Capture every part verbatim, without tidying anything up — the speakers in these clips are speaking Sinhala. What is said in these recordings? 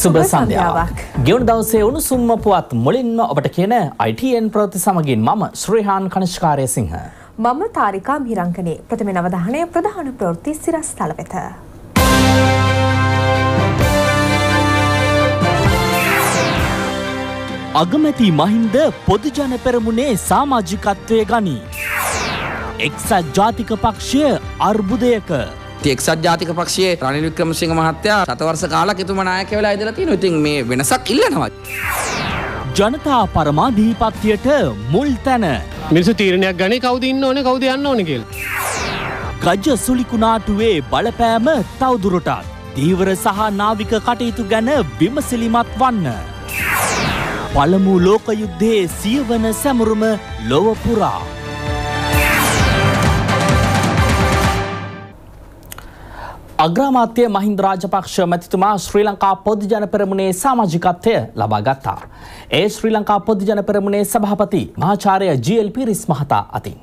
සුබ සන්ධ්‍යාවක්. ගෙවුණු දවසේ උණුසුම්ම පුවත් මුලින්ම ඔබට කියන I T N ප්‍රවෘත්ති සමගින් මම ශ්‍රීහාන් කනිෂ්කාරයසිංහ. මම තාරිකා මිරංකනේ. ප්‍රථම නවධානයේ ප්‍රධාන ප්‍රවෘත්ති සිරස්තල වෙත. අගමැති මහින්ද පොදුජන පෙරමුණේ සමාජිකත්වයේ ගනී. එක්සත් ජාතික පක්ෂය අර්බුදයක එක්සත් ජාතික පක්ෂයේ රනිල් වික්‍රමසිංහ මහත්තයා සත වර්ෂ කාලයක් එතුමා නායකය වෙලා ඉඳලා තියෙනවා. ඉතින් මේ වෙනසක් ඉල්ලනවා. ජනතා පරමාධිපත්‍යයට මුල් තැන. මිනිස්සු තීරණයක් ගන්නේ කවුද ඉන්න ඕනේ කවුද යන්න ඕනේ කියලා. රජ සුලිකුණාටුවේ බලපෑම තවදුරටත් දීවර සහ නාවික කටයුතු ගැන විමසිලිමත් වන්න. පළමු ලෝක යුද්ධයේ සියවන සැමරුම ලොව පුරා. අග්‍රාමාත්‍ය මහින්ද රාජපක්ෂ මැතිතුමා ශ්‍රී ලංකා පොදුජන පෙරමුණේ සමාජිකත්වය ලබා ගත්තා. ඒ ශ්‍රී ලංකා පොදුජන පෙරමුණේ සභාපති මහාචාර්ය ජී එල් පිරිස් මහතා අතින්.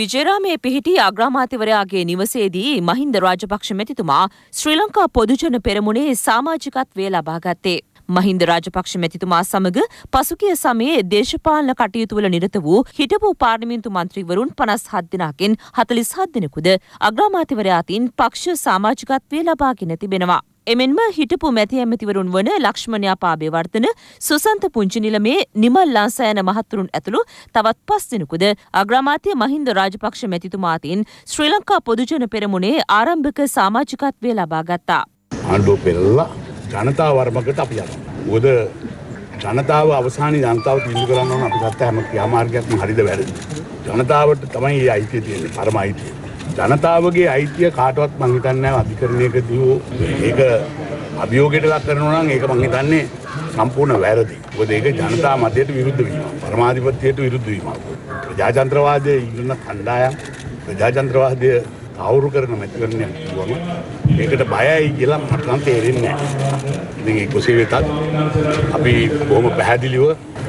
විජේරාමයේ පිහිටි අග්‍රාමාත්‍යවරයාගේ නිවසේදී මහින්ද රාජපක්ෂ මැතිතුමා ශ්‍රී ලංකා පොදුජන පෙරමුණේ සමාජිකත්වය ලබා ගත්තේ. මහින්ද රාජපක්ෂ මැතිතුමා සමග පසුගිය සමයේ දේශපාලන කටයුතුවල නිරත වූ හිටපු පාර්ලිමේන්තු මන්ත්‍රීවරුන් පනස් හත් දෙනාගෙන් හතළිස් හත් දෙනෙකුද අග්‍රාමාත්‍යවරයා අතින් පක්ෂ සමාජිකත්වය ලබාගෙන තිබෙනවා. එමෙන්ම හිටපු මැති ඇමතිවරුන් වන ලක්ෂ්මණ පාබේවර්ධන, සුසන්ත පුංචිනිලමේ, නිමල් ලාංසයන මහත්තුරුන් ඇතුළු තවත් පස් දෙනෙකුද අග්‍රාමාත්‍ය මහින්ද රාජපක්ෂ මැතිතුමා අතින් ශ්‍රී ලංකා පොදුජන පෙරමුණේ ආරම්භක සමාජිකත්වය ලබා ගත්තා. ජනතාව වර්මකට අපි යනවා. මොකද ජනතාව අවසානයේ ජනතාව තීන්දුව කරන්න ඕන අපි ගත්ත හැම ක්‍රියාමාර්ගයක්ම හරිද වැරදිද. ජනතාවට තමයි මේ අයිතිය තියෙන්නේ, පරම අයිතිය. ජනතාවගේ අයිතිය කාටවත් මං හිතන්නේ නැහැ අධිකරණයකදී හෝ ඒක අභියෝගයට ලක් කරනවා නම් ඒක මං හිතන්නේ සම්පූර්ණ වැරදි. මොකද ඒක ජනතා මතයට විරුද්ධ වීමක්. පරමාධිපත්‍යයට විරුද්ධ වීමක්. ප්‍රජාතන්ත්‍රවාදයේ ඉන්න කණ්ඩායම් ප්‍රජාතන්ත්‍රවාදයේ අවුරු කරන මැතිවරණයක් වුණා. ඒකට බයයි කියලා මට නම් තේරෙන්නේ නැහැ. ඉතින් ඒක කොහේ වෙතත් අපි බොහොම පැහැදිලිව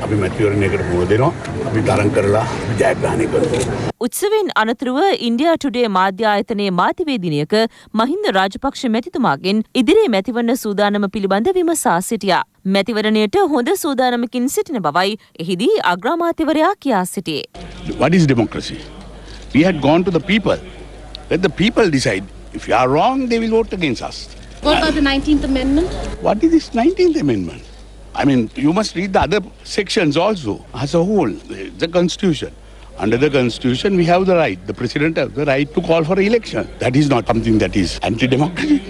අපි මැතිවරණයකට මුහුණ දෙනවා. අපි තරඟ කරලා ජයග්‍රහණය කරනවා. උත්සවයෙන් අනතුරුව ඉන්ඩියා ටුඩේ මාධ්‍ය ආයතනයේ මාධ්‍යවේදිනියක මහින්ද රාජපක්ෂ මැතිතුමාගෙන් ඉදිරි මැතිවරණ සූදානම පිළිබඳ විමසා සිටියා. මැතිවරණයට හොඳ සූදානමකින් සිටින බවයි එහිදී අග්‍රාමාත්‍යවරයා කියා සිටියේ. What is democracy? We had gone to the people. Let the people decide. If you are wrong, they will vote against us. What about the nineteenth Amendment? What is this nineteenth Amendment? I mean, you must read the other sections also, as a whole, the Constitution. Under the Constitution, we have the right, the President has the right to call for election. That is not something that is anti-democratic.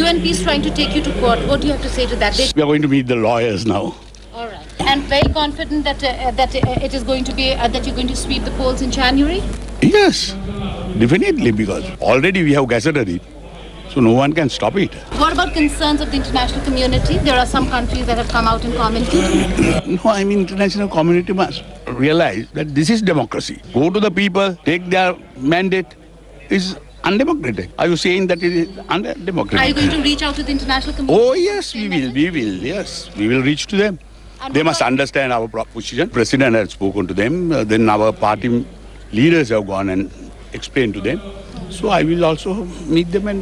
U N P is trying to take you to court. What do you have to say to that? They we are going to meet the lawyers now. All right. And very confident that uh, that uh, it is going to be, uh, that you're going to sweep the polls in January? Yes. Definitely, because already we have gazetted it, so no one can stop it. What about concerns of the international community? There are some countries that have come out and commented. No, I mean, international community must realize that this is democracy. Go to the people, take their mandate. It's undemocratic. Are you saying that it is undemocratic? Are you going to reach out to the international community? Oh, yes, we will. We will, yes. We will reach to them. And they must understand our position. President has spoken to them. Uh, then our party leaders have gone and explain to them. So I will also meet them and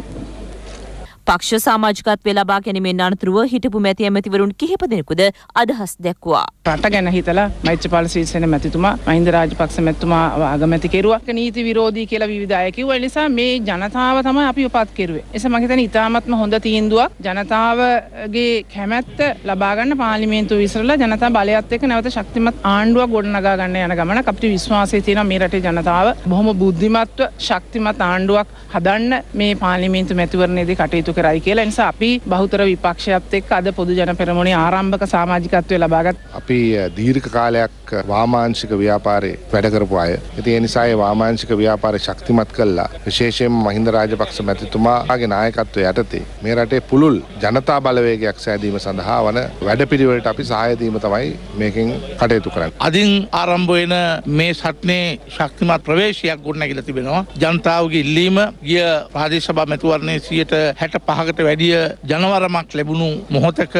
පක්ෂ සමාජිකත්වය ලබා ගැනීමෙන් අනතුරුව හිටපු මැති ඇමතිවරුන් කිහිප දෙනෙකුද අදහස් දැක්වුවා. රට ගැන හිතලා මෛත්‍රීපාල සිරිසේන මැතිතුමා මහින්ද රාජපක්ෂ මැතිතුමා අගමැති කෙරුවා. නීති විරෝධී කියලා විවිධ අය කිව්වා. ඒ නිසා මේ ජනතාව තමයි අපි උපත් කෙරුවේ. එසේ මම හිතන්නේ ඉතාමත්ම හොඳ තීන්දුවක්. ජනතාවගේ කැමැත්ත ලබා ගන්න පාර්ලිමේන්තුව විසිරලා ජනතා බලයත් එක්ක නැවත ශක්තිමත් ආණ්ඩුවක් ගොඩනගා ගන්න යන ගමනක් අපිට විශ්වාසය තියෙනවා මේ රටේ ජනතාව බොහොම බුද්ධිමත්ව ශක්තිමත් ආණ්ඩුවක් හදන්න මේ පාර්ලිමේන්තු මැතිවරණයේදී කටයුතු කරයි කියලා. ඒ නිසා අපි බහුතර විපක්ෂයත් එක්ක අද පොදුජන පෙරමුණේ ආරම්භක සමාජිකත්වය ලබාගත් අපි දීර්ඝ කාලයක් වාමාංශික ව්‍යාපාරේ වැඩ කරපු අය. ඒ නිසා ඒ වාමාංශික ව්‍යාපාරේ ශක්තිමත් කළා. විශේෂයෙන්ම මහින්ද රාජපක්ෂ මැතිතුමාගේ නායකත්වය යටතේ මේ රටේ පුළුල් ජනතා බලවේගයක් සෑදීම සඳහා වන වැඩපිළිවෙලට අපි සහාය දීම තමයි මේකෙන් කටයුතු කරන්නේ. අදින් ආරම්භ වෙන මේ සටනේ ශක්තිමත් ප්‍රවේශයක් ගොඩනැගිලා තිබෙනවා. ජනතාවගේ ඉල්ලීම ගිය ප්‍රාදේශ සභා මැතිවරණයේ සියයට හැට පහකට වැඩිය ජනවරමක් ලැබුණු මොහොතක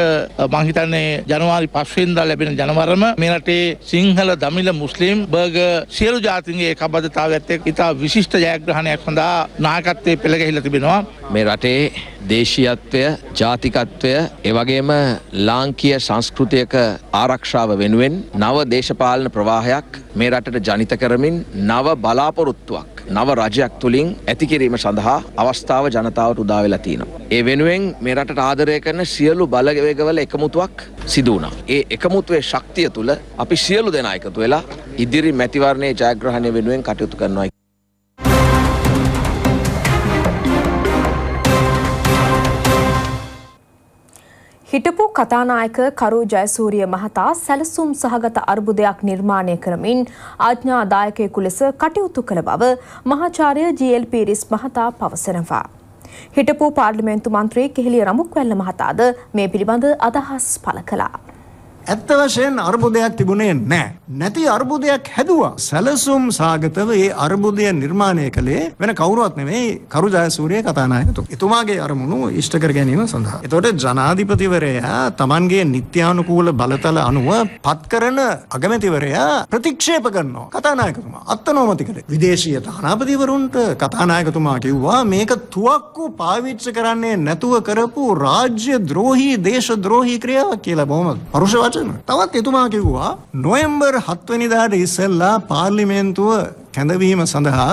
මම හිතන්නේ ජනවාරි පහ වෙනිදා ලැබෙන ජනවරම මේ රටේ සිංහල, දමිළ, මුස්ලිම්, බර්ගර් සියලු ජාතීන්ගේ එකබද්ධතාවයත් එක්ක ඉතා විශිෂ්ට ජයග්‍රහණයක් සඳහා නායකත්වයේ පෙළ ගැහිලා තිබෙනවා. මේ රටේ දේශීයත්වය, ජාතිකත්වය, ඒ වගේම ලාංකීය සංස්කෘතියක ආරක්ෂාව වෙනුවෙන් නව දේශපාලන ප්‍රවාහයක් මේ රටට ජනිත කරමින් නව බලාපොරොත්තුවක් නව රජයක් තුලින් ඇති කිරීම සඳහා අවස්ථාව ජනතාවට උදා වෙලා තිනවා. ඒ වෙනුවෙන් මේ රටට ආදරය කරන සියලු බලවේගවල එකමුතුවක් සිදු වුණා. ඒ එකමුතුවේ ශක්තිය තුල අපි සියලු දෙනා එකතු වෙලා ඉදිරි මැතිවරණයේ ජයග්‍රහණය වෙනුවෙන් කටයුතු කරනවා. හිටපු කතානායක කරු ජයසූරිය මහතා සැලසුම් සහගත අර්බුදයක් නිර්මාණය කරමින් ආඥාදායකයෙකු ලෙස කටයුතු කළ බව මහාචාර්ය ජී.එල්. පීරිස් මහතා පවසනවා. හිටපු පාර්ලිමේන්තු මන්ත්‍රී කෙහෙලිය රමුක්වැල්ල මහතාද මේ පිළිබඳ අදහස් පළ කළා. ඇත්ත වශයෙන් අර්බුදයක් තිබුණේ නැහැ. නැති අර්බුදයක් හැදුවා. සැලසුම් සාගතව ඒ අර්බුදය නිර්මාණය කළේ වෙන කවුරුවත් නෙමෙයි කරු ජයසූරිය කතානායකතුමා. එතුමාගේ අරමුණු ඉෂ්ට කර ගැනීම සඳහා. එතකොට ජනාධිපතිවරයා Tamanගේ නිත්‍යානුකූල බලතල අනුව පත් කරන අගමැතිවරයා ප්‍රතික්ෂේප කරනවා. කතානායකතුමා අත්නෝමති කළේ. විදේශීය තානාපතිවරුන්ට කතානායකතුමා කිව්වා මේක තුවක්කු පාවිච්චි කරන්නේ නැතුව කරපු රාජ්‍ය ද්‍රෝහී දේශද්‍රෝහී ක්‍රියාවක් කියලා බොහොම පරුෂ වචන. තවත් එතුමා කිව්වා නොවැම්බර් හත වෙනිදාට ඉස්සෙල්ලා පාර්ලිමේන්තුව කැඳවීම සඳහා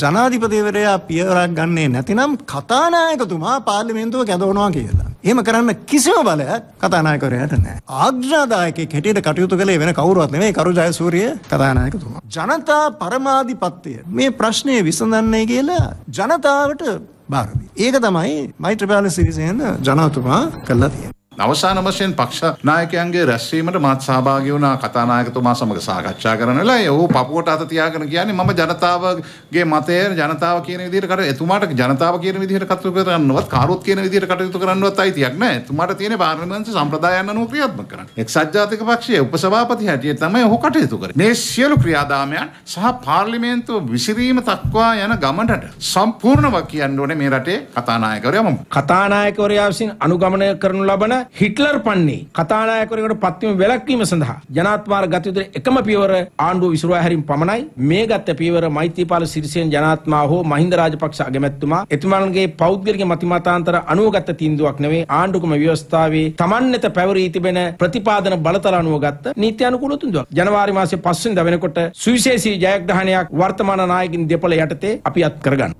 ජනාධිපතිවරයා පියවරක් ගන්නේ නැතිනම් කතානායකතුමා පාර්ලිමේන්තුව කැඳවනවා කියලා. එහෙම කරන්න කිසිම බලයක් කතානායකවරයාට නැහැ. ආඥාදායකයෙක් හැටියට කටයුතු කළේ වෙන කවුරුවත් නෙමෙයි කරු ජයසූරිය කතානායකතුමා. ජනතා පරමාධිපත්‍ය මේ ප්‍රශ්නේ විසඳන්නේ කියලා ජනතාවට බාර දී. ඒක තමයි මෛත්‍රීපාල සිරිසේන ජනාධිපතිතුමා කළා තියෙන්නේ. අවසාන වශයෙන් පක්ෂ නායකයන්ගේ රැස්වීමට මාත් සහභාගී වුණා. කතානායකතුමා සමග සාකච්ඡා කරන වෙලාවේ ඔහු පපුවට අත තියාගෙන කියන්නේ මම ජනතාවගේ මතය ජනතාව කියන විදිහට කර එතුමාට ජනතාව කියන විදිහට කටයුතු කරන්නවත් කාරුවත් කියන විදිහට කටයුතු කරන්නවත් අයිතියක් නැහැ. එතුමාට තියෙන පාර්ලිමේන්තු සම්ප්‍රදායන් අනුව ක්‍රියාත්මක කරන්න. එක්සත් ජාතික පක්ෂයේ උපසභාපති හැටියට තමයි ඔහු කටයුතු කරන්නේ. මේ සියලු ක්‍රියාදාමයන් සහ පාර්ලිමේන්තුව විසිරීම දක්වා යන ගමනට සම්පූර්ණව කියන්න ඕනේ මේ රටේ කතානායකවරයා මම. කතානායකවරයා විසින් අනුගමනය කරනු ලබන හිට්ලර් පන්නේ කතානායකවරයෙකුට පත්වීම වැළැක්වීම සඳහා ජනාත්මාර ගත යුතු එකම පියවර ආණ්ඩුව විසිරුවා හැරීම පමණයි. මේ ගත පියවර මෛත්‍රීපාල සිරිසේන ජනාත්මා හෝ මහින්ද රාජපක්ෂ අගමැතිතුමා එතුමාගේ පෞද්ගලික මතිමතාන්තර අනුව ගත තීන්දුවක් නෙවෙයි ආණ්ඩුකම ව්‍යවස්ථාවේ Taman නැත පැවරී තිබෙන ප්‍රතිපාදන බලතල අනුව ගත නීත්‍යානුකූල තීන්දුවක්. ජනවාරි මාසයේ පහ වෙනිදා වෙනකොට සුවිශේෂී ජයග්‍රහණයක් වර්තමාන නායකින් දෙපළ යටතේ අපි අත් කරගන්න.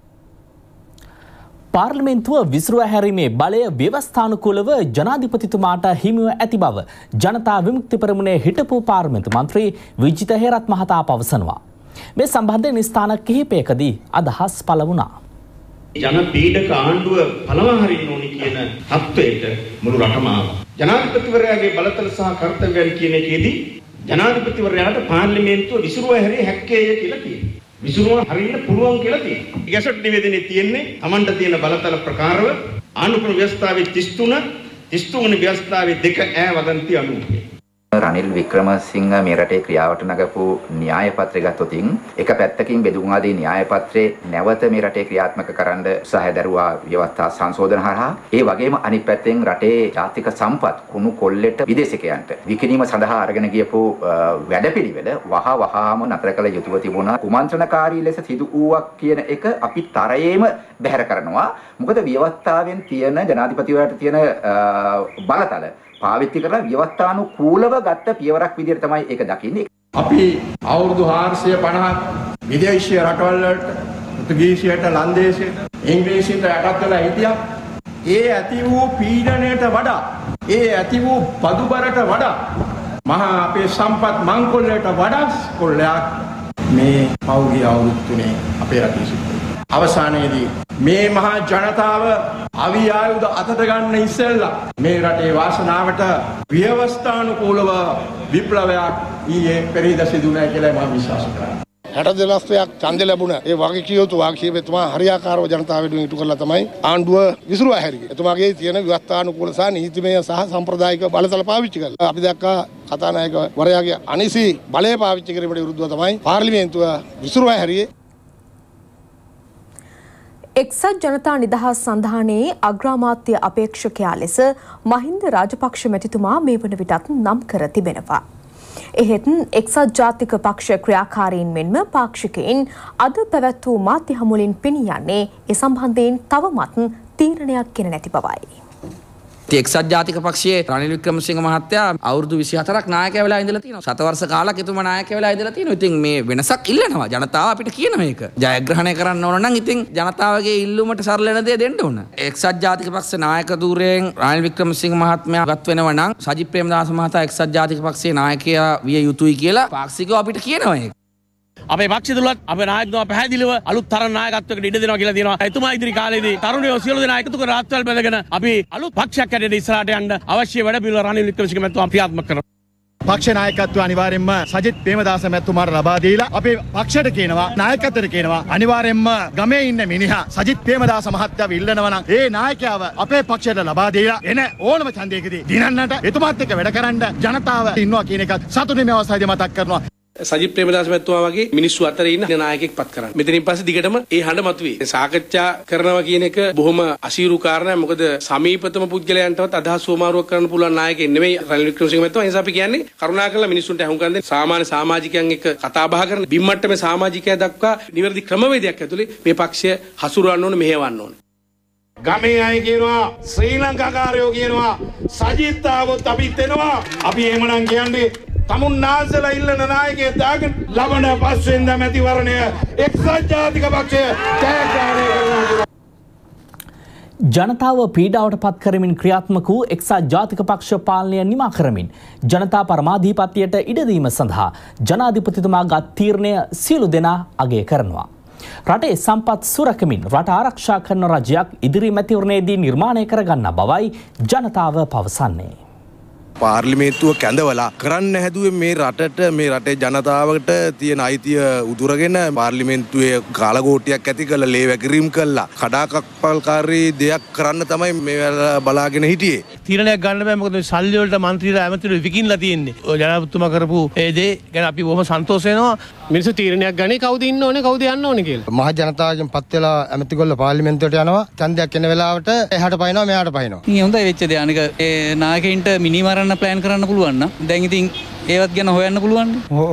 පාර්ලිමේන්තුව විසිරුවා හැරීමේ බලය ව්‍යවස්ථානුකූලව ජනාධිපතිතුමාට හිමිව ඇති බව ජනතා විමුක්ති පෙරමුණේ හිටපු පාර්ලිමේන්තු මන්ත්‍රී විජිත හේරත් මහතා පවසනවා. මේ සම්බන්ධයෙන් ස්ථාන කිහිපයකදී අදහස් පළ වුණා. ජන පීඩක ආණ්ඩුව පළවා හරින්න ඕනි කියන තත්වයට මුළු රටම ආවා. ජනාධිපතිවරයාගේ බලතල සහ කර්තව්‍යයන් කියන එකේදී ජනාධිපතිවරයාට පාර්ලිමේන්තුව විසිරුවා හැරිය හැක්කේය කියලා කියනවා. විසුරුවන් හරින්න පුළුවන් කියලා තියෙනවා. ගැසට් නිවේදනයේ තියෙන්නේ Tamanට තියෙන බලතල ප්‍රකාරව ආණ්ඩුක්‍රම ව්‍යවස්ථාවේ තිස් තුන තිස් තුන වෙනි ව්‍යවස්ථාවේ දෙක ඈ වදන්ති අනුව. රනිල් වික්‍රමසිංහ මේ රටේ ක්‍රියාවට නගපු න්‍යාය පත්‍රය ගත්තොතින් එක පැත්තකින් බෙදුම් ආදී න්‍යාය පත්‍රේ නැවත මේ රටේ ක්‍රියාත්මක කරන්න උත්සාහය දරුවා ව්‍යවස්ථා සංශෝධන හරහා ඒ වගේම අනිත් පැත්තෙන් රටේ ජාතික සම්පත් කුණු කොල්ලට විදේශිකයන්ට විකිණීම සඳහා අරගෙන ගියපු වැඩපිළිවෙල වහ වහාම නතර කළ යුතුව තිබුණා. කුමන්ත්‍රණකාරී ලෙස සිදු වූවක් කියන එක අපි තරයේම බැහැර කරනවා. මොකද ව්‍යවස්ථාවෙන් තියෙන ජනාධිපතිවරයාට තියෙන බලතල පාවිච්චි කරලා ව්‍යවස්ථානුකූලව ගත්ත පියවරක් විදිහට තමයි ඒක දකින්නේ. අපි අවුරුදු හාරසිය පනහක් විදේශීය රටවල් වලට පෘතුගීසියට ලන්දේසියට ඉංග්‍රීසියට යටත් වෙලා හිටියා. ඒ ඇති වූ පීඩණයට වඩා ඒ ඇති වූ බදුබරට වඩා මහා අපේ සම්පත් මංකොල්ලයට වඩා කොල්ලයක් මේ පෞගිය අවුරුදු තුනේ අපේ රටේ සිදුවා. අවසානයේදී මේ මහා ජනතාව අවි ආයුධ අතට ගන්න ඉස්සෙල්ලා මේ රටේ වාසනාවට ව්‍යවස්ථානුකූලව විප්ලවයක් ඊයේ පෙරේද සිදු වුණා කියලා මම විශ්වාස කරනවා. හැට දොළහක් ඡන්ද ලැබුණා. ඒ වගකීමතු වාක්‍යයතුමා හරියාකාරව ජනතාව වෙනුවෙන් ඉටු කරලා තමයි ආණ්ඩුව විසිරුවා හැරියේ. එතුමාගේ තියෙන ව්‍යවස්ථානුකූල සහ නීතිමය සහ සම්ප්‍රදායික බලතල පාවිච්චි කළා. අපි දැක්කා කතානායකවරයාගේ අනිසි බලය පාවිච්චි කිරීමට විරුද්ධව තමයි පාර්ලිමේන්තුව විසිරුවා හැරියේ. එක්සත් ජනතා නිදහස් සන්ධානයේ අග්‍රාමාත්‍ය අපේක්ෂකයා ලෙස මහින්ද රාජපක්ෂ මැතිතුමා මේ වන විටත් නම් කර තිබෙනවා. එහෙත් එක්සත් ජාතික පක්ෂ ක්‍රියාකාරීන් මෙන්ම පාක්ෂිකයින් අද පැවැත් වූ මාධ්‍ය හමුවලින් පෙනී යන්නේ ඒ සම්බන්ධයෙන් තවමත් තීරණයක් ගෙන නැති බවයි. එක්සත් ජාතික පක්ෂයේ රනිල් වික්‍රමසිංහ මහත්තයා අවුරුදු විසිහතරක් නායකයා වෙලා ඉඳලා තියෙනවා. සතවර්ෂ කාලක් එතුමා නායකයා වෙලා ඉඳලා තියෙනවා. ඉතින් මේ වෙනසක් ඉල්ලනවා. ජනතාව අපිට කියන මේක. ජයග්‍රහණය කරන්න ඕන නම් ඉතින් ජනතාවගේ ඉල්ලුමට සරල වෙන දේ දෙන්න ඕන. එක්සත් ජාතික පක්ෂ නායක ධූරයෙන් රනිල් වික්‍රමසිංහ මහත්මයා ගත් වෙනවා නම් සජිත් ප්‍රේමදාස මහතා එක්සත් ජාතික පක්ෂයේ නායකයා විය යුතුයි කියලා පාක්ෂිකව අපිට කියනවා ඒක. අපේ පක්ෂය තුලත් අපේ නායකතුමා පැහැදිලිව අලුත් තරණ නායකත්වයකට ඉඩ දෙනවා කියලා තියෙනවා. එතුමා ඉදිරි කාලේදී තරුණයෝ සියලු දෙනා එකතු කර රාත්‍රල් බැඳගෙන අපි අලුත් පක්ෂයක් හැටියට ඉස්සරහට යන්න අවශ්‍ය වැඩ පිළිවෙල රනිල් වික්‍රමසිංහ මහත්මයා ක්‍රියාත්මක කරනවා. පක්ෂ නායකත්වය අනිවාර්යෙන්ම සජිත් ප්‍රේමදාස මැතිතුමාට ලබා දීලා අපේ පක්ෂයට කියනවා නායකත්වයට කියනවා අනිවාර්යෙන්ම ගමේ ඉන්න මිනිහා සජිත් ප්‍රේමදාස මහත්තයාව ඉල්ලනවා නම් ඒ නායකයාව අපේ පක්ෂයට ලබා දීලා එන ඕනම ඡන්දයකදී දිනන්නට එතුමාත් එක්ක වැඩකරන ජනතාව ඉන්නවා කියන එක සතුටින් මේ අවස්ථාවේදී මතක් කරනවා. සජිත් ප්‍රේමදාස මැතිතුමා වගේ මිනිස්සු අතරේ ඉන්න නායකයෙක් පත් කරන්න. මෙතනින් පස්සේ දිගටම ඒ හඬ මතුවේ. සාකච්ඡා කරනවා කියන එක බොහොම අසීරු කාරණයක්. මොකද සමීපතම පුද්ගලයන්ටවත් අදහස් හුවමාරුවක් කරන්න පුළුවන් නායකයෙක් නෙමෙයි රනිල් වික්‍රමසිංහ මැතිතුමා. ඒ නිසා අපි කියන්නේ කරුණාකරලා මිනිස්සුන්ට අහුම්කම් දෙන්න. සාමාන්‍ය සමාජිකයන් එක්ක කතා බහ කරන බිම්මට්ටමේ සමාජිකයා දක්වා නිවැරදි ක්‍රමවේදයක් ඇතුලේ මේ පක්ෂය හසුරවන්න ඕන, මෙහෙවන්න ඕන. ගමේ අය කියනවා ශ්‍රී ලංකාකාරයෝ කියනවා සජිත් ආවොත් අපිත් එනවා. අපි එහෙමනම් කියන්නේ තමුන්නාසලා ඉල්ලන නායකයෙක් දාගෙන ලබන පස්වෙනිදා මැතිවරණය එක්සත් ජාතික පක්ෂය ජයග්‍රහණය කරනවා. ජනතාව පීඩාවට පත් කරමින් ක්‍රියාත්මක වූ එක්සත් ජාතික පක්ෂ පාලනය නිමා කරමින් ජනතා පරමාධිපත්‍යයට ඉඩ දීම සඳහා ජනාධිපතිතුමාගත් තීරණය සියලු දෙනා අගය කරනවා. රටේ සම්පත් සුරකමින් රට ආරක්ෂා කරන රජයක් ඉදිරි මැතිවරණයේදී නිර්මාණය කරගන්න බවයි ජනතාව පවසන්නේ. පාර්ලිමේන්තුව කැඳවලා කරන්න හැදුවේ මේ රටට මේ රටේ ජනතාවට තියෙන අයිතිය උදුරගෙන පාර්ලිමේන්තුවේ කාලගෝටියක් ඇති කළ ලේ වැගිරීම් කළා කඩාකප්පල්කාරී දෙයක් කරන්න තමයි මේ බලාගෙන හිටියේ. තීරණයක් ගන්න බෑ, මොකද මේ සල්ලි වලට മന്ത്രിලා ඇමතිතුරු විකින්ලා තියෙන්නේ. ඔය ජනාධිපතිතුමා කරපු ඒ දේ ගැන අපි බොහොම සන්තෝෂ වෙනවා. මිනිස්සු තීරණයක් ගන්නේ කවුද ඉන්න ඕනේ කවුද යන්න ඕනේ කියලා. මහ ජනතාවගෙන් පත් වෙලා ඇමතිගොල්ල පාර්ලිමේන්තුවට යනවා. ඡන්දයක් එන වෙලාවට එහාට පයින්නවා මෙහාට පයින්නවා. මේ හොඳයි වෙච්ච දේ. අනික ඒ නායකයින්ට මිනිමරන ප්ලෑන් කරන්න පුළුවන් නම් දැන් ඉතින් ඒවත් ගැන හොයන්න පුළුවන්.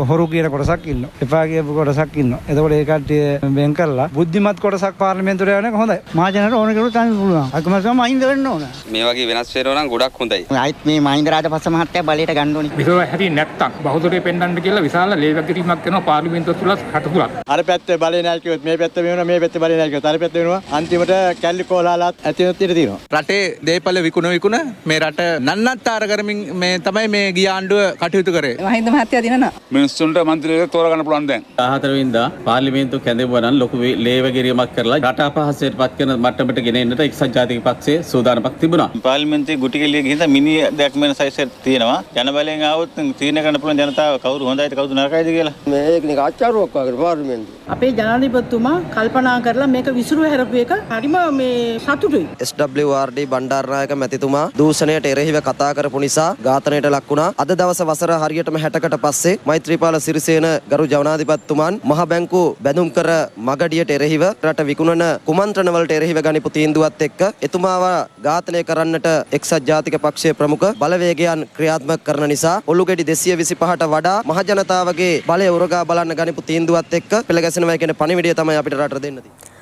හොරු කියන කොටසක් ඉන්නවා, එපා කියපු කොටසක් ඉන්නවා. එතකොට ඒ කට්ටිය වෙන් කරලා බුද්ධිමත් කොටසක් පාර්ලිමේන්තුවට යවන එක හොඳයි. මහජනතාවට ඕන කෙනෙකුට තනින් පුළුවන්. අකමැත්තම මහින්ද වෙන්න ඕන. මේ වගේ වෙනස් වෙනවා නම් ගොඩක් හොඳයි. ආයිත් මේ මහින්ද රාජපක්ෂ මහත්තයා බලයට ගන්න ඕනේ. විසව හැටි නැත්තම් බහුතරය පෙන්වන්න කියලා විශාල ලේවැගිරීමක් කරනවා පාර්ලිමේන්තුව තුල රට තුල. අර පැත්තේ බලේ නැහැ කිව්වොත් මේ පැත්ත වෙනවා, මේ පැත්ත බලේ නැහැ කිව්වොත් අර පැත්ත වෙනවා. අන්තිමට කැලි කොලාලත් ඇති වෙන තැන තියෙනවා. රටේ දේපල විකුණ විකුණ මේ රට නන්නත්තර කරමින් මේ තමයි මේ ගිය ආණ්ඩුව කටයුතු කරන්නේ. මහින්ද මහත්තයා දිනනවා මිනිස්සුන්ට මන්ත්‍රීලෙක් තෝරගන්න පුළුවන්. දැන් දහහතර වෙනිදා පාර්ලිමේන්තුව කැඳෙවුවා නම් ලොකු ලේවැගිරීමක් කරලා රට අපහසුයට පත් කරන මට්ටමට ගෙන එන්නට එක්සත් ජාතික පක්ෂයේ සූදානමක් තිබුණා. පාර්ලිමේන්තුවේ ගුටි කෙලිය ගිහින් මිනි දෙයක් වෙන සයිස් එකක් තියෙනවා. ජන බලයෙන් ආවොත් තීරණය කරන්න පුළුවන් ජනතාව කවුරු හොඳයිද කවුරු නරකයිද කියලා. මේක නික ආචාරුවක් වගේ පාර්ලිමේන්තුව. අපේ ජනාධිපතිතුමා කල්පනා කරලා මේක විසිරුව හැරපු එක හරිම මේ සතුටුයි. S W R D Bandaranaike මැතිතුමා දූෂණයට එරෙහිව කතා කරපු නිසා ඝාතනයට ලක් වුණා. අද දවස වසර හරියටම හැටකට පස්සේ මෛත්‍රීපාල සිරිසේන ගරු ජනාධිපතිතුමන් මහ බැංකු බැඳුම් කර මගඩියට එරෙහිව රට විකුණන කුමන්ත්‍රණ වලට එරෙහිව ගනිපු තීන්දුවත් එක්ක එතුමාව ඝාතනය කරන්නට එක්සත් ජාතික පක්ෂයේ ප්‍රමුඛ බලවේගයන් ක්‍රියාත්මක කරන නිසා ඔලුගෙඩි දෙසිය විසිපහට වඩා මහ ජනතාවගේ බලය උරගා බලන්න ගනිපු තීන්දුවත් එක්ක පෙළගැසෙනවා කියන පණිවිඩය තමයි අපිට රට දෙන්න තියෙන්නේ.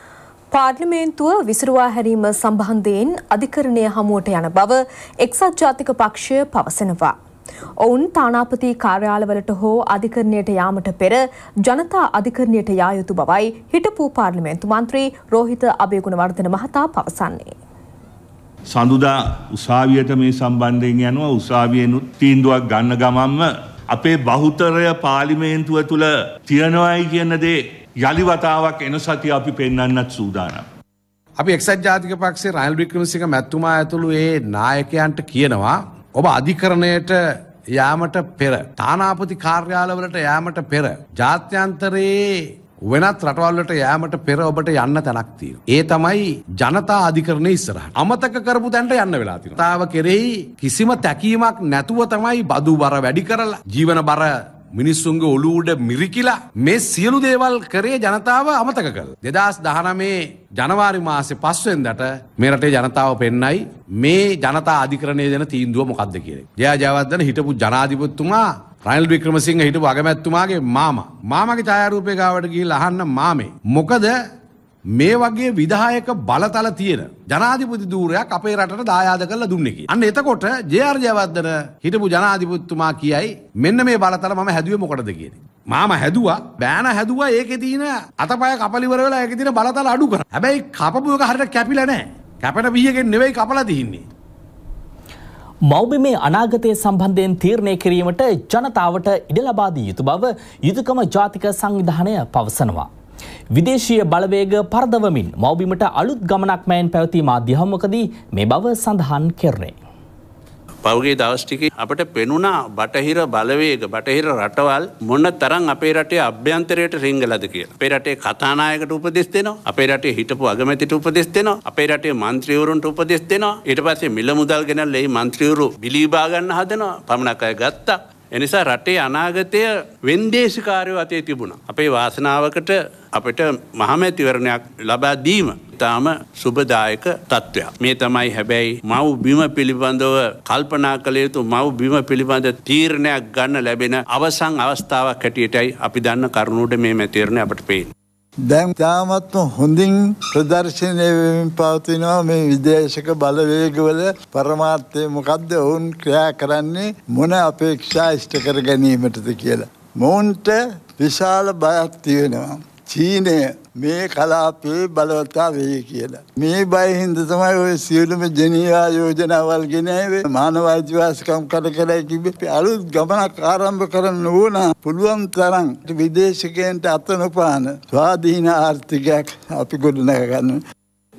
පාර්ලිමේන්තුව විසිරුවා හැරීම සම්බන්ධයෙන් අධිකරණය හමුවට යන බව එක්සත් ජාතික පක්ෂය පවසනවා. ඔවුන් තානාපති කාර්යාලවලට හෝ අධිකරණයට යාමට පෙර ජනතා අධිකරණයට යා යුතු බවයි හිටපු පාර්ලිමේන්තු මන්ත්‍රී රෝහිත අබේගුණවර්ධන මහතා පවසන්නේ. සඳුදා උසාවියට මේ සම්බන්ධයෙන් යනවා. උසාවියෙනුත් තීන්දුවක් ගන්න ගමන්ම අපේ බහුතරය පාර්ලිමේන්තුව තුළ තියනවායි කියන දේ යලි වතාවක් එන සතිය අපි පෙන්වන්නත් සූදානම්. අපි එක්සත් ජාතික පක්ෂයේ රනිල් වික්‍රමසිංහ මැතිතුමා ඇතුළු ඒ නායකයන්ට කියනවා ඔබ අධිකරණයට යාමට පෙර තානාපති කාර්යාලවලට යාමට පෙර ජාත්‍යන්තරයේ වෙනත් රටවල්ලට යාමට පෙර ඔබට යන්න තැනක් තියෙනවා. ඒ තමයි ජනතා අධිකරණයේ ඉස්සරහට. අමතක කරපු තැනට යන්න වෙලා තියෙනවා. තාව කෙරෙහි කිසිම තැකීමක් නැතුව තමයි බදු බර වැඩි කරලා ජීවන බර මිනිස්සුන්ගේ ඔළුව උඩ මිරිකිලා මේ සියලු දේවල් කරේ ජනතාව අමතක කළා. දෙදාස් දහනවය ජනවාරි මාසේ පස්වෙනිදාට මේ රටේ ජනතාව පෙන්නයි මේ ජනතා අධිකරණයේ දෙන තීන්දුව මොකක්ද කියලා. ජය ජයවර්ධන හිටපු ජනාධිපතිතුමා රනිල් වික්‍රමසිංහ හිටපු අගමැතිතුමාගේ මාමා මාමාගේ ඡායාරූපය ගාවට ගිහිල්ලා අහන්න මාමේ මොකද මේ වගේ විධායක බලතල තියෙන ජනාධිපති ධූරයක් අපේ රටට දායාද කරලා දුන්නේ කියලා. අන්න එතකොට ජේ ආර් ජයවර්ධන හිටපු ජනාධිපතිතුමා කියයි මෙන්න මේ බලතල මම හැදුවේ මොකටද කියන්නේ. මාමා හැදුවා බෑන හැදුවා ඒකේ තියෙන අතපය කපලිවර වෙලා ඒකේ තියෙන බලතල අඩු කරා. හැබැයි කපපු එක හරියට කැපිලා නැහැ. කැපට බියගෙන් නෙවෙයි කපලා තින්නේ. මව්බිමේ අනාගතය සම්බන්ධයෙන් තීරණය කිරීමට ජනතාවට ඉඩ ලබා දී යුතු බව යුතුකම ජාතික සංවිධානය පවසනවා. විදේශීය බලවේග පරදවමින් මව්බිමට අලුත් ගමනක් මෑන් පැවති මාධ්‍ය හමුවකදී මේ බව සඳහන් කෙරේ. පෞගේ දවස් ටිකේ අපට පෙනුණා බටහිර බලවේග බටහිර රටවල් මොන තරම් අපේ රටේ අභ්‍යන්තරයට රිංගලද කියලා. අපේ රටේ කතානායකට උපදෙස් දෙනවා. අපේ රටේ හිටපු අගමැතිට උපදෙස් දෙනවා. අපේ රටේ മന്ത്രിවරුන්ට උපදෙස් දෙනවා. ඊට පස්සේ මිල මුදල් ගෙනල්ලා මේ മന്ത്രിවරු බිලී බා ගන්න හදනවා. පමණක් අය ගත්තා. එනිසා රටේ අනාගතය වෙන්දේශිකාරයෝ අතේ තිබුණා. අපේ වාසනාවකට අපිට මහමැතිවරණයක් ලබා දීම තාම සුබදායක තත්ත්වයක්. මේ තමයි හැබැයි මව් බිම පිළිබඳව කල්පනා කළ යුතු මව් බිම පිළිබඳ තීරණයක් ගන්න ලැබෙන අවසන් අවස්ථාවක් හැටියටයි අපි දන්න කරුණුට මේ මැතිවරණය අපට පේන්නේ. දැන් තාමත්ම හොඳින් ප්‍රදර්ශනය වෙමින් පවතිනවා මේ විදේශක බලවේගවල පරමාර්ථය මොකද්ද ඔවුන් ක්‍රියා කරන්නේ මොන අපේක්ෂා ඉෂ්ට කර ගැනීමටද කියලා. මොවුන්ට විශාල බයක් තියෙනවා. චීනය මේ කලාපයේ බලවතා වෙයි කියලා. මේ බය හින්දා තමයි ඔය සියලුම ජනීවා යෝජනාවල් ගෙනාවේ. මානව අයිතිවාසිකම් කඩ කර කිව්වේ අලුත් ගමනක් ආරම්භ කරන්න ඕන. පුළුවන් තරම් විදේශිකයන්ට අත නොපාන ස්වාධීන ආර්ථිකයක් අපි ගොඩනගා ගන්න.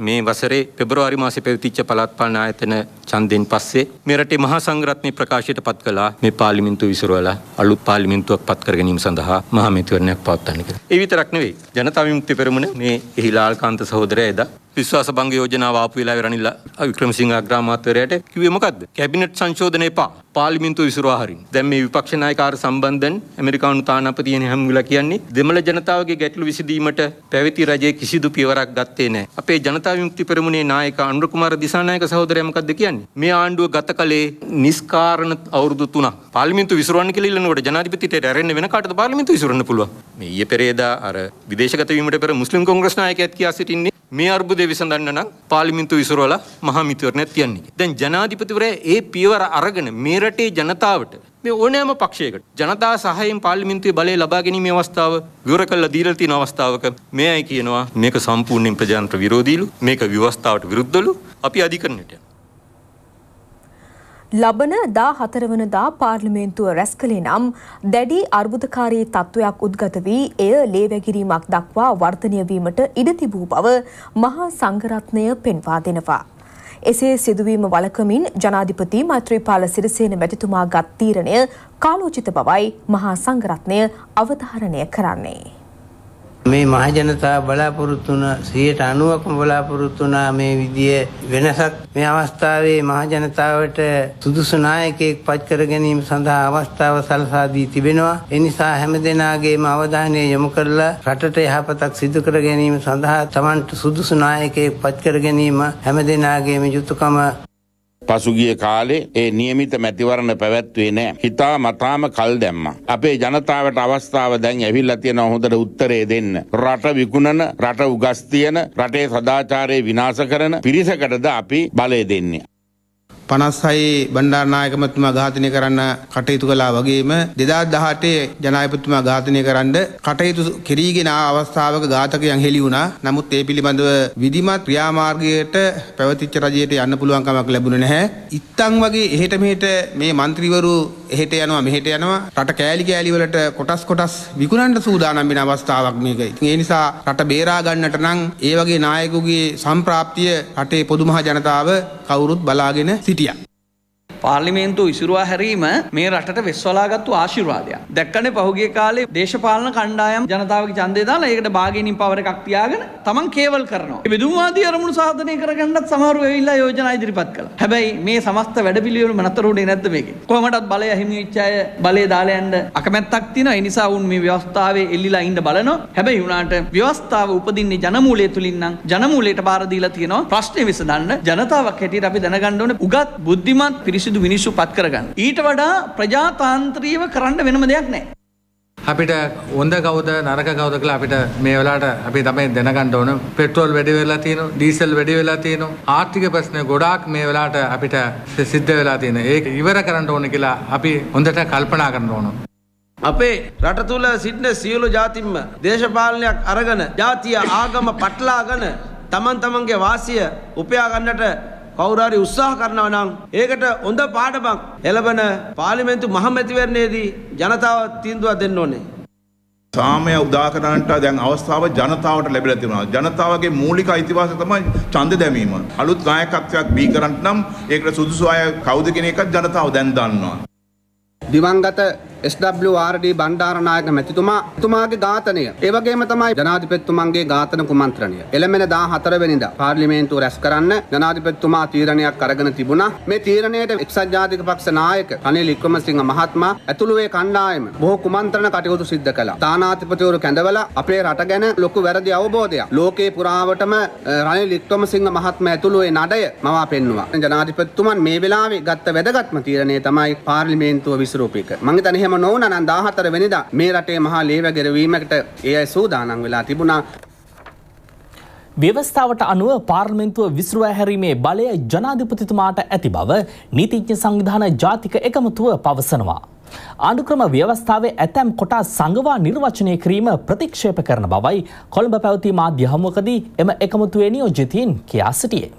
මේ වසරේ පෙබරවාරි මාසේ පැවතිච්ච පළාත් පාලන ආයතන ඡන්දෙන් පස්සේ මේ රටේ මහා සංඝරත්නය ප්‍රකාශයට පත් කළා මේ පාර්ලිමේන්තුව විසිරවලා අලුත් පාර්ලිමේන්තුවක් පත් කර ගැනීම සඳහා මහා මැතිවරණයක් පවත්වන්න කියලා. ඒ විතරක් නෙවෙයි ජනතා විමුක්ති පෙරමුණ මේ එහිලාල්කාන්ත සහෝදරයා එදා විශ්වාස භංග යෝජනාව ආපු වෙලාවේ රනිල් වික්‍රමසිංහ අග්‍රාමාත්‍යවරයාට කිව්වේ මොකද්ද? කැබිනට් සංශෝධන එපා. පාර්ලිමේන්තුව විසිරුවා හරින්න. දැන් මේ විපක්ෂ නායකකාර සම්බන්ධයෙන් ඇමරිකානු තානාපතියනේ හැමවිලා කියන්නේ දෙමළ ජනතාවගේ ගැටලු විසඳීමට පැවති රජයේ කිසිදු පියවරක් ගත්තේ නැහැ. අපේ ජනතා විමුක්ති පෙරමුණේ නායක අනුර කුමාර දිසානායක සහෝදරයා මොකද්ද කියන්නේ? මේ ආණ්ඩුව ගත කළේ නිස්කාරණ අවුරුදු තුනක්. පාර්ලිමේන්තුව විසිරවන්න කියලා ඉල්ලනකොට ජනාධිපතිට රැරෙන්න වෙන කාටද පාර්ලිමේන්තුව විසිරවන්න පුළුවන්? මේ ඊයේ පෙරේදා අර විදේශගත වීමට පෙර මුස්ලිම් කොංග්‍රස් නායකයෙක් කියා සිටින්නේ මේ අර්බුදේ විසඳන්න නම් පාර්ලිමේන්තුව විසිරවලා මහා මැතිවරණයක් තියන්න කියලා. දැන් ජනාධිපතිවරයා ඒ පියවර අරගෙන මේ රටේ ජනතාවට මේ ඕනෑම පක්ෂයකට ජනතා සහයෙන් පාර්ලිමේන්තුවේ බලය ලබා ගැනීමේ අවස්ථාව විවර කරලා දීලා තියෙන අවස්ථාවක මේ අය කියනවා මේක සම්පූර්ණයෙන් ප්‍රජාතන්ත්‍ර විරෝධීලු මේක ව්‍යවස්ථාවට විරුද්ධලු අපි අධිකරණයට යනවා. ලබන දාහතර වනදා පාර්ලිමේන්තුව රැස්කලේ නම් දැඩි අර්බුදකාරී තත්ත්වයක් උද්ගත වී එය ලේවැගිරීමක් දක්වා වර්ධනය වීමට ඉඩ තිබූ බව මහා සංඝරත්නය පෙන්වා දෙනවා. එසේ සිදුවීම වළකමින් ජනාධිපති මෛත්‍රීපාල සිරිසේන මැතිතුමා ගත් තීරණය කාලෝචිත බවයි මහා සංඝරත්නය අවධාරණය කරන්නේ. මේ මහජනතා බලාපොරොත්තු වන සියයට අනූවක්ම බලාපොරොත්තු වන මේ විදිය වෙනසක් මේ අවස්ථාවේ මහජනතාවට සුදුසු නායකයෙක් පත් කර ගැනීම සඳහා අවස්ථාව සලසා දී තිබෙනවා. ඒ නිසා හැමදෙනාගේම අවධානය යොමු කරලා රටට යහපතක් සිදු කර ගැනීම සඳහා තමන්ට සුදුසු නායකයෙක් පත් කර ගැනීම හැමදෙනාගේම යුතුයකම. පසුගිය කාලේ ඒ නියමිත මැතිවරණ පැවැත්වුවේ නෑ. හිතා මතාම කල් දැම්මා. අපේ ජනතාවට අවස්ථාව දැන් ඇවිල්ලා තියෙනවා හොඳට උත්තරේ දෙන්න. රට විකුණන, රට උගස් තියන, රටේ සදාචාරය විනාශ කරන පිරිසකටද අපි බලය දෙන්නේ. පනස් හයේ බණ්ඩාරනායකතුමා ඝාතනය කරන්න කටයුතු කළා වගේම දෙදාස් දහඅටේ ජනාධිපතිතුමා ඝාතනය කරන්න කටයුතු කෙරීගෙන අවස්ථාවක ඝාතකයන් හෙළි වුණා. නමුත් ඒ පිළිබඳව විධිමත් ක්‍රියාමාර්ගයට පැවතිච්ච රජයට යන්න පුළුවන් කමක් ලැබුණේ නැහැ. ඉත්තන් වගේ එහෙට මෙහෙට මේ മന്ത്രിවරු එහෙට යනවා මෙහෙට යනවා රට කෑලි කෑලි වලට කොටස් කොටස් විකුණන්න සූදානම් වෙන අවස්ථාවක් මේක. ඉතින් ඒ නිසා රට බේරා ගන්නට නම් ඒ වගේ නායකයෙකුගේ සම්ප්‍රාප්තිය රටේ පොදු මහ ජනතාව කවුරුත් බලාගෙන සිටියා. පාර්ලිමේන්තුව ඉසුරුවා හැරීම මේ රටට වෙස්වලාගත්තු ආශිර්වාදයක්. දැක්කනේ පහුගිය කාලේ දේශපාලන කණ්ඩායම් ජනතාවගේ ඡන්දය දාලා ඒකට බාගේනින් පවර් එකක් තියාගෙන තමන් කේවල් කරනවා. මේ බෙදුම්වාදී අරමුණු සාධනය කරගන්නත් සමහරව වෙවිලා යෝජනා ඉදිරිපත් කළා. හැබැයි මේ සමස්ත වැඩපිළිවෙලම නතර වුණේ නැද්ද මේකේ? කොහොමඩත් බලය හිමි වෙච්ච අය බලය දාලා යන්න අකමැත්තක් තියෙනවා. ඒ නිසා වුන් මේ ව්‍යවස්ථාවේ එල්ලිලා ඉන්න බලනවා. හැබැයි උනාට ව්‍යවස්ථාව උපදින්නේ ජනමූලයේ තුලින් නම් ජනමූලයට බාර දීලා තියෙනවා ප්‍රශ්නේ විසඳන්න ජනතාවක් හැටියට අපි දැනගන්න ඕනේ උගත් බුද්ධිමත් පිරිසිදු මිනිස්සු පත් කරගන්න. ඊට වඩා ප්‍රජාතාන්ත්‍රීව කරන්න වෙනම දෙයක් නැහැ. අපිට හොඳ කවුද නරක කවුද කියලා අපිට මේ වෙලාවට අපි තමයි දැනගන්න ඕනේ. පෙට්‍රල් වැඩි වෙලා තියෙනවා, ඩීසල් වැඩි වෙලා තියෙනවා. ආර්ථික ප්‍රශ්න ගොඩාක් මේ වෙලාවට අපිට සිද්ධ වෙලා තියෙනවා. ඒක ඉවර කරන්න ඕනේ කියලා අපි හොඳට කල්පනා කරන්න ඕනේ. අපේ රට තුල සිටින සියලු ජාතින්ම දේශපාලනයක් අරගෙන ජාතිය ආගම පටලාගෙන තමන් තමන්ගේ වාසිය උපයා ගන්නට කවුරු හරි උත්සාහ කරනවා නම් ඒකට හොඳ පාඩමක් ලැබෙන පාර්ලිමේන්තු මහමැතිවරණයේදී ජනතාව තීන්දුවක් දෙන්න ඕනේ. සාමය උදා කරන්නට දැන් අවස්ථාව ජනතාවට ලැබිලා තියෙනවා. ජනතාවගේ මූලික අයිතිවාසිකම තමයි ඡන්ද දැමීම. අලුත් නායකත්වයක් බිහි කරන්න නම් ඒකට සුදුසු අය කවුද කියන එකත් ජනතාව දැන් දන්නවා. දිවංගත S W R D Bandaranaike මැතිතුමා තුමාගේ ඝාතනය ඒ වගේම තමයි ජනාධිපතිතුමන්ගේ ඝාතන කුමන්ත්‍රණය එළමෙන දාහතර වෙනිදා පාර්ලිමේන්තුව රැස් කරන්න ජනාධිපතිතුමා තීරණයක් අරගෙන තිබුණා. මේ තීරණයට එක්සත් ජාතික පක්ෂ නායක අනිල් වික්‍රමසිංහ මහත්මයා ඇතුළු ඒ කණ්ඩායම බොහෝ කුමන්ත්‍රණ කටයුතු සිද්ධ කළා. තානාධිපතිවරු කැඳවලා අපේ රට ගැන ලොකු වැරදි අවබෝධයක් ලෝකේ පුරාවටම අනිල් වික්‍රමසිංහ මහත්මයා ඇතුළු ඒ නඩය මවා පෙන්නුවා. ජනාධිපතිතුමන් මේ වෙලාවේ ගත්ත වැදගත්ම තීරණය තමයි පාර්ලිමේන්තුව විසිරූපීකරණය. මම හිතන්නේ නොවන නම් දාහතර වෙනිදා මේ රටේ මහා ලේවැගිර වීමකට එය සූදානම් වෙලා තිබුණා. ව්‍යවස්ථාවට අනුව පාර්ලිමේන්තුව විසිරුවා හැරීමේ බලය ජනාධිපතිතුමාට ඇති බව නීතිඥ සංවිධාන ජාතික එකමුතුව පවසනවා. ආණ්ඩුක්‍රම ව්‍යවස්ථාවේ ඇතැම් කොටස් සංගවා නිර්වචනය කිරීම ප්‍රතික්ෂේප කරන බවයි කොළඹ පැවති මාධ්‍ය හමුවකදී එම එකමුතුවේ නියෝජිතයින් කියා සිටියේ.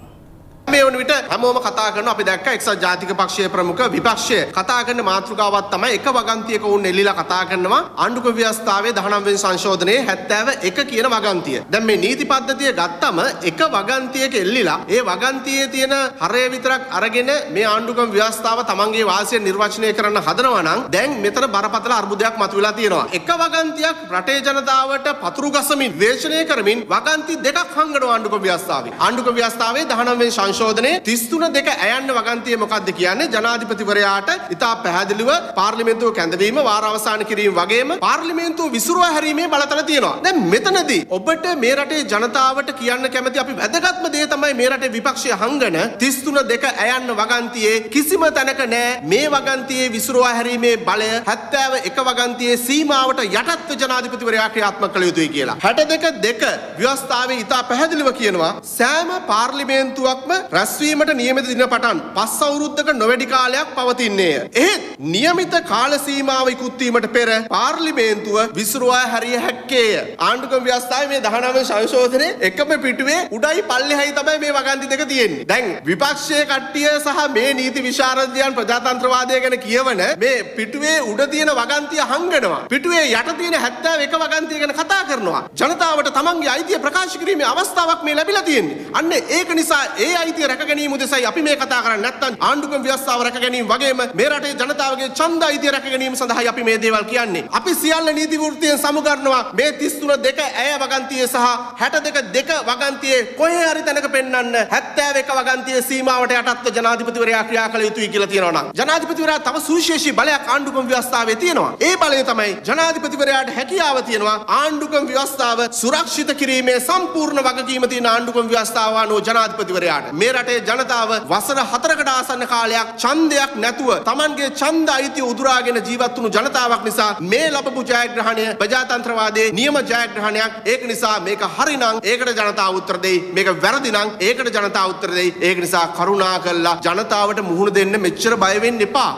මේ වන විට හැමෝම කතා කරන අපි දැක්ක එක්සත් ජාතික පක්ෂයේ ප්‍රමුඛ විපක්ෂයේ කතා කරන මාතෘකාවක් තමයි එක වගන්තියක වුන් එල්ලීලා කතා කරනවා ආණ්ඩුක ව්‍යවස්ථාවේ දහනව වෙනි සංශෝධනයේ හැත්තෑව එක කියන වගන්තිය. දැන් මේ නීති පද්ධතිය ගත්තම එක වගන්තියක එල්ලීලා ඒ වගන්තියේ තියෙන හරය විතරක් අරගෙන මේ ආණ්ඩුක ව්‍යවස්ථාව තමන්ගේ වාසිය නිර්වචනය කරන්න හදනවා නම් දැන් මෙතන බරපතල අර්බුදයක් මතුවලා තියෙනවා. එක වගන්තියක් රටේ ජනතාවට පතුරු ගසමින් දේශනය කරමින් වගන්ති දෙකක් හංගනවා ආණ්ඩුක ව්‍යවස්ථාවේ. ආණ්ඩුක ව්‍යවස්ථාවේ දහනව වෙනි සංශෝධනයේ තිස් තුන දෙක ඇයන්න වගන්තිය මොකක්ද කියන්නේ ජනාධිපතිවරයාට ඉතා පැහැදිලිව පාර්ලිමේන්තුව කැඳවීම වාරාවසාන කිරීම වගේම පාර්ලිමේන්තුව විසිරුවා හැරීමේ බලතල තියෙනවා. දැන් මෙතනදී ඔබට මේ රටේ ජනතාවට කියන්න කැමති අපි වැදගත්ම දේ තමයි මේ රටේ විපක්ෂය හංගන තිස් තුන දෙක ඇයන්න වගන්තියේ කිසිම තැනක නෑ මේ වගන්තියේ විසිරුවා හැරීමේ බලය හැත්තෑව එක වගන්තියේ සීමාවට යටත්ව ජනාධිපතිවරයා ක්‍රියාත්මක කළ යුතුයි කියලා. හැටදෙක දෙක ව්‍යවස්ථාවේ ඉතා පැහැදිලිව කියනවා සෑම පාර්ලිමේන්තුවක්ම රැස්වීමට නියමිත දින පටන් පස් අවුරුද්දක නොවැඩි කාලයක් පවතින්නේය. එහෙත් නියමිත කාල සීමාව ඉක්ුත් වීමට පෙර පාර්ලිමේන්තුව විසිරුවා හැරිය හැක්කේය. ආණ්ඩුක්‍රම ව්‍යවස්ථාවේ මේ දහනව වෙනි සංශෝධනයේ එකම පිටුවේ උඩයි පල්ලෙහායි තමයි මේ වගන්ති දෙක තියෙන්නේ. දැන් විපක්ෂයේ කට්ටිය සහ මේ නීති විශාරදයන් ප්‍රජාතන්ත්‍රවාදය ගැන කියවන මේ පිටුවේ උඩ තියෙන වගන්තිය හංගනවා. පිටුවේ යට තියෙන හැත්තෑව එක වගන්තිය ගැන කතා කරනවා. ජනතාවට තමන්ගේ අයිතිය ප්‍රකාශ කිරීමේ අවස්ථාවක් මේ ලැබිලා තියෙන්නේ. අන්න ඒක නිසා ඒ අයිතිය රැකගැනීම උදෙසයි අපි මේ කතා කරන්නේ. නැත්තම් ආණ්ඩුක්‍රම ව්‍යවස්ථාව රැකගැනීම වගේම මේ රටේ ජනතාවගේ ඡන්ද අයිතිය රැකගැනීම සඳහායි අපි මේ දේවල් කියන්නේ. අපි සියල්ල නීති වෘත්තියෙන් සමු කරනවා මේ තිස් තුන දෙක ඇය වගන්තියේ සහ හැටදෙක දෙක වගන්තියේ කොහේ හරි තැනක පෙන්වන්න හැත්තෑව එක වගන්තියේ සීමාවට යටත්ව ජනාධිපතිවරයා ක්‍රියා කළ යුතුයි කියලා තියෙනවා නම් ජනාධිපතිවරයා තව සුවිශේෂී බලයක් ආණ්ඩුක්‍රම ව්‍යවස්ථාවේ තියෙනවා. ඒ බලය තමයි ජනාධිපතිවරයාට හැකියාව තියෙනවා ආණ්ඩුක්‍රම ව්‍යවස්ථාව සුරක්ෂිත කිරීමේ සම්පූර්ණ වගකීම තියෙන ආණ්ඩුක්‍රම ව්‍යවස්ථාව අනුව ජනාධිපතිවරයාට මේ රටේ ජනතාව වසර හතරකට ආසන්න කාලයක් ඡන්දයක් නැතුව Tamanගේ ඡන්ද අයිතිය උදුරාගෙන ජීවත් වුණු ජනතාවක් නිසා මේ ලැබපු ජයග්‍රහණය ප්‍රජාතන්ත්‍රවාදයේ නියම ජයග්‍රහණයක්. ඒක නිසා මේක හරිනම් ඒකට ජනතාව උත්තර දෙයි, මේක වැරදිනම් ඒකට ජනතාව උත්තර දෙයි. ඒක නිසා කරුණාකරලා ජනතාවට මුහුණ දෙන්න මෙච්චර බය වෙන්න එපා.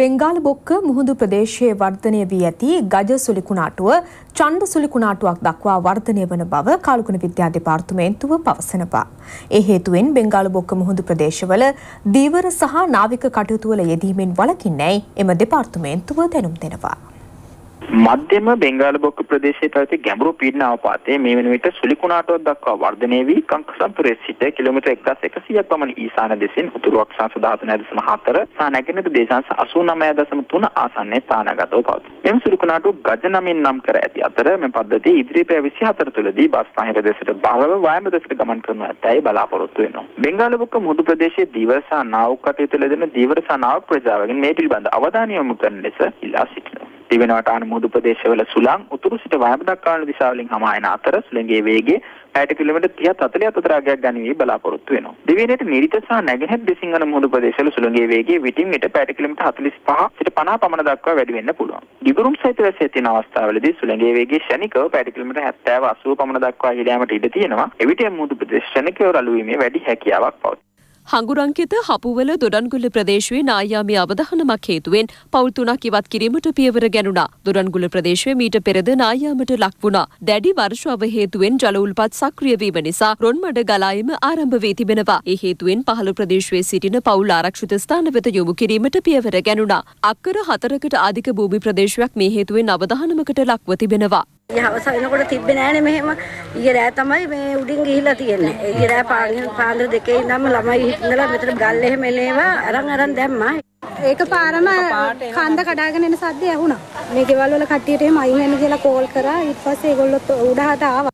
බෙන්ගාල බොක්ක මුහුදු ප්‍රදේශයේ වර්ධනය වී ඇති ගජ සුලිකුණාටුව ඡණ්ඩ සුලිකුණාටුවක් දක්වා වර්ධනය වන බව කාලුකුණ විද්‍යා දෙපාර්තමේන්තුව පවසනවා. ඒ හේතුවෙන් බෙන්ගාල බොක්ක මුහුදු ප්‍රදේශවල දීවර සහ නාවික කටයුතු වල යෙදීමෙන් වළකින්නයි එම දෙපාර්තමේන්තුව දැනුම් දෙනවා. මධ්‍යම බෙන්ගාල බොක්ක ප්‍රදේශයේ පැවති ගැඹුරු පීඩන අවපාතයේ මේ වන විට සුළි කුණාටුවක් දක්වා වර්ධනය වී කංකසන්තුරේ සිට කිලෝමීටර් එක්දහස් එකසීයක් පමණ ඊසාන දෙසින් උතුරු අක්ෂාංශ දහතුන දශම හතර සහ නැගෙනහිර දෙසාංශ අසූ නවය දශම තුන ආසන්නයේ ස්ථානගතව පවතී. මෙම සුළි කුණාටුව ගජ නමින් නම් කර ඇති අතර මෙම පද්ධතිය ඉදිරි පැය විසිහතර තුළදී බස් නහිර දෙසට බහලව වයඹ දෙසට ගමන් කරන ඇතැයි බලාපොරොත්තු වෙනවා. බෙන්ගාල බොක්ක මුහුදු ප්‍රදේශයේ ධීවර සහ නාවික කටයුතු ලැබෙන ධීවර සහ නාවික ප්‍රජාවගෙන් මේ පිළිබඳ අවධානය යොමු කරන ලෙස ඉල්ලා සිටිනවා. දිවෙනවටාන මුහුදු ප්‍රදේශවල සුළං උතුරු සිට වයඹ දක්වාන දිශාවලින් හමා එන අතර සුළඟේ වේගය පැයට කිලෝමීටර් තිහට හතළිය අතර අගයක් ගනී වී බලාපොරොත්තු වෙනවා. දිවයිනේට නිරිත සහ නැගෙනහිර දෙසින් යන මුහුදු ප්‍රදේශවල සුළඟේ වේගය විටින් විට පැයට කිලෝමීටර් හතළිස් පහ සිට පනහ පමණ දක්වා වැඩි වෙන්න පුළුවන්. ගිගුරුම් සහිත වැස්ස ඇති වෙන අවස්ථාවලදී සුළඟේ වේගය ශනිකව පැයට කිලෝමීටර් හැත්තෑව අසූව පමණ දක්වා ඉහළ යාමට ඉඩ තියෙනවා. එවිට මුහුදු ප්‍රදේශ ශනිකව රළු වීමේ වැඩි හැකියාවක් පවතී. හඟුරංකිත හපුවල දොඩන්ගුල ප්‍රදේශයේ නායාමයේ අවධානමක් හේතුවෙන් පවුල් තුනක් ඉවත් කිරීමට පියවර ගැනුණා. දොඩන්ගුල ප්‍රදේශයේ මීට පෙරද නායාමයට ලක් වුණා. දැඩි වර්ෂාව හේතුවෙන් ජල උල්පත් සක්‍රිය වීම නිසා රොන්මඩ ගලායම ආරම්භ වී තිබෙනවා. ඒ හේතුවෙන් පහළ ප්‍රදේශයේ සිටින පවුල් ආරක්ෂිත ස්ථාන වෙත යොමු කිරීමට පියවර ගැනුණා. අක්කර හතරකට අධික භූමි ප්‍රදේශයක් මේ හේතුවෙන් අවධානමකට ලක්ව තිබෙනවා. හවස වෙනකොට තිබෙන්නේ නැහැ නේ මෙහෙම. ඊයේ රෑ තමයි මේ උඩින් ගිහිලා තියෙන්නේ. ඊයේ රෑ පාන්දර දෙකේ ඉඳන්ම ළමයි හිටින්නලා මෙතන ගල් එහෙම එලේවා අරන් අරන් දැම්මා. ඒක පාරම කන්ද කඩාගෙන එන සද්දය ඇහුණා. මේ ගෙවල් වල කට්ටියට එහෙම අයින් වෙන්න කියලා කෝල් කරා. ඊට පස්සේ ඒගොල්ලොත් උඩහට ආවා.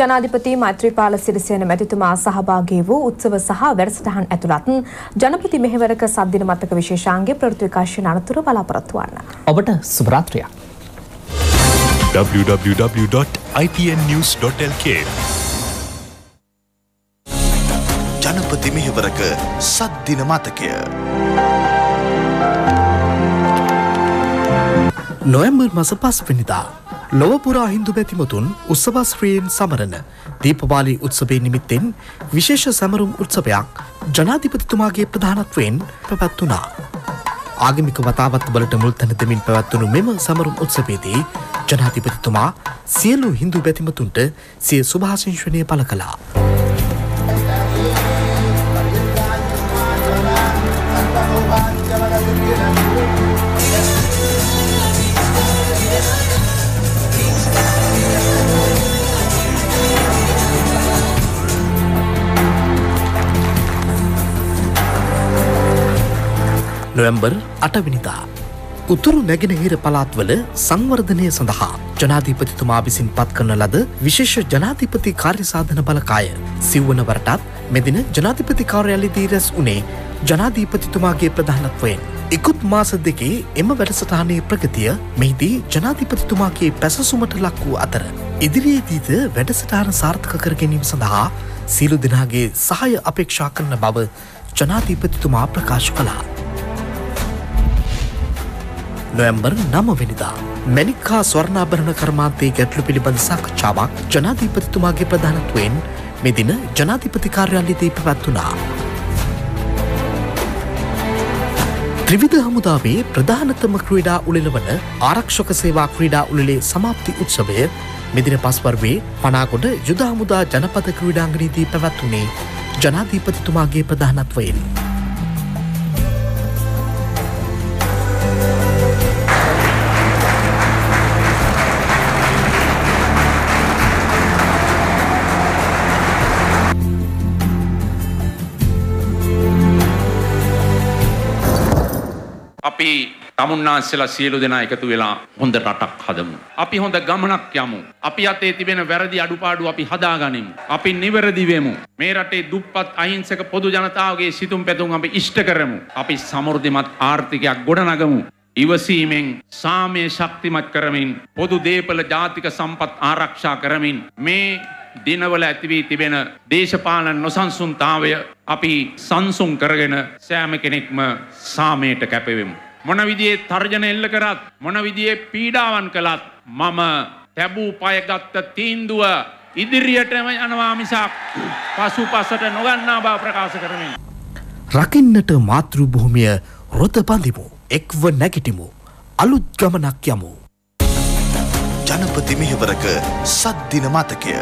ජනාධිපති මෛත්‍රීපාල සිරිසේන මැතිතුමා සහභාගී වූ උත්සව සහ වැඩසටහන් ඇතුළත් ජනපති මෙහෙවරක සද්දින මතක විශේෂාංගයේ ප්‍රවෘත්ති විකාශන අනතුරු බලාපොරොත්තු වන්න. ඔබට සුබ රාත්‍රියක්. w w w dot i p n news dot l k ජනපති මෙහෙවරක සද්දින මතකය. නොවැම්බර් මස පස්වෙනිදා ලොව පුරා හින්දු බැතිමතුන් උත්සවශ්‍රීයෙන් සමරන දීපවාලි උත්සවයේ නිමිත්තෙන් විශේෂ සමරුම් උත්සවයක් ජනාධිපතිතුමාගේ ප්‍රධානත්වයෙන් පැවැත්වුණා. ආගමික වතාවත් වලට මුල්තැන දෙමින් පැවැත්වුණු මෙම සමරුම් උත්සවයේදී ජනාධිපතිතුමා සියලු හින්දු බැතිමතුන්ට සිය සුභාශිංසනය පළ කළා. නොවැම්බර් අටවැනිදා උතුරු නැගෙනහිර පළාත්වල සංවර්ධනය සඳහා ජනාධිපතිතුමා විසින් පත් කරන ලද විශේෂ ජනාධිපති කාර්යසාධන බලකාය සිව්වනවරටත් මෙදින ජනාධිපති කාර්යාලයේදී රැස් වුණේ ජනාධිපතිතුමාගේ ප්‍රධානත්වයෙන්. ඉක්ුත් මාස දෙකේ එම වැඩසටහනේ ප්‍රගතිය මෙහිදී ජනාධිපතිතුමාගේ පැසසුමට ලක් වූ අතර ඉදිරියේදීද වැඩසටහන සාර්ථක කර ගැනීම සඳහා සියලු දෙනාගේ සහාය අපේක්ෂා කරන බව ජනාධිපතිතුමා ප්‍රකාශ කළා. නොවැම්බර් නවවෙනිදා මැණික්කා ස්වර්ණාභරණ කර්මාන්තයේ ගැටලු පිළිබඳ සාකච්ඡාවක් ජනාධිපතිතුමාගේ ප්‍රධානත්වයෙන් මෙදින ජනාධිපති කාර්යාලයේදී පැවැත්වුණා. ත්‍රිවිධ හමුදාවේ ප්‍රධානතම ක්‍රීඩා උළෙලවන ආරක්ෂක සේවා ක්‍රීඩා උළෙලේ සමාප්ති උත්සවය මෙදින පස්වරුවේ පනාගොඩ යුද හමුදා ජනපද ක්‍රීඩාංගණයේදී පැවැත්වුණේ ජනාධිපතිතුමාගේ ප්‍රධානත්වයෙන්. අපි තමුන්නාන්සලා සියලු දෙනා එකතු වෙලා හොඳ රටක් හදමු. අපි හොඳ ගමනක් යමු. අපි අතේ තිබෙන වැරදි අඩුපාඩු අපි හදාගනිමු. අපි නිවැරදි වෙමු. මේ රටේ දුප්පත් අහිංසක පොදු ජනතාවගේ සිතුම් පැතුම් අපි ඉෂ්ට කරමු. අපි සමෘද්ධිමත් ආර්ථිකයක් ගොඩනගමු. ඉවසීමෙන් සාමය ශක්තිමත් කරමින් පොදු දේපල ජාතික සම්පත් ආරක්ෂා කරමින් මේ දිනවල ඇති වී තිබෙන දේශපාලන නොසන්සුන්තාවය අපි සංසුන් කරගෙන සෑම කෙනෙක්ම සාමයට කැපවෙමු. මොන විදිහේ තර්ජන එල්ල කරත් මොන විදිහේ පීඩාවන් කළත් මම තැබූ පයගත්ත තීන්දුව ඉදිරියටම යනවා මිසක් පසුපසට නොගන්නා බව ප්‍රකාශ කරමින් රකින්නට මාතෘ භූමිය රොත බඳිමු. එක්ව නැගිටිමු. අලුත් ගමනක් යමු. ජනපති මෙහෙවරක සද්දින මතකය.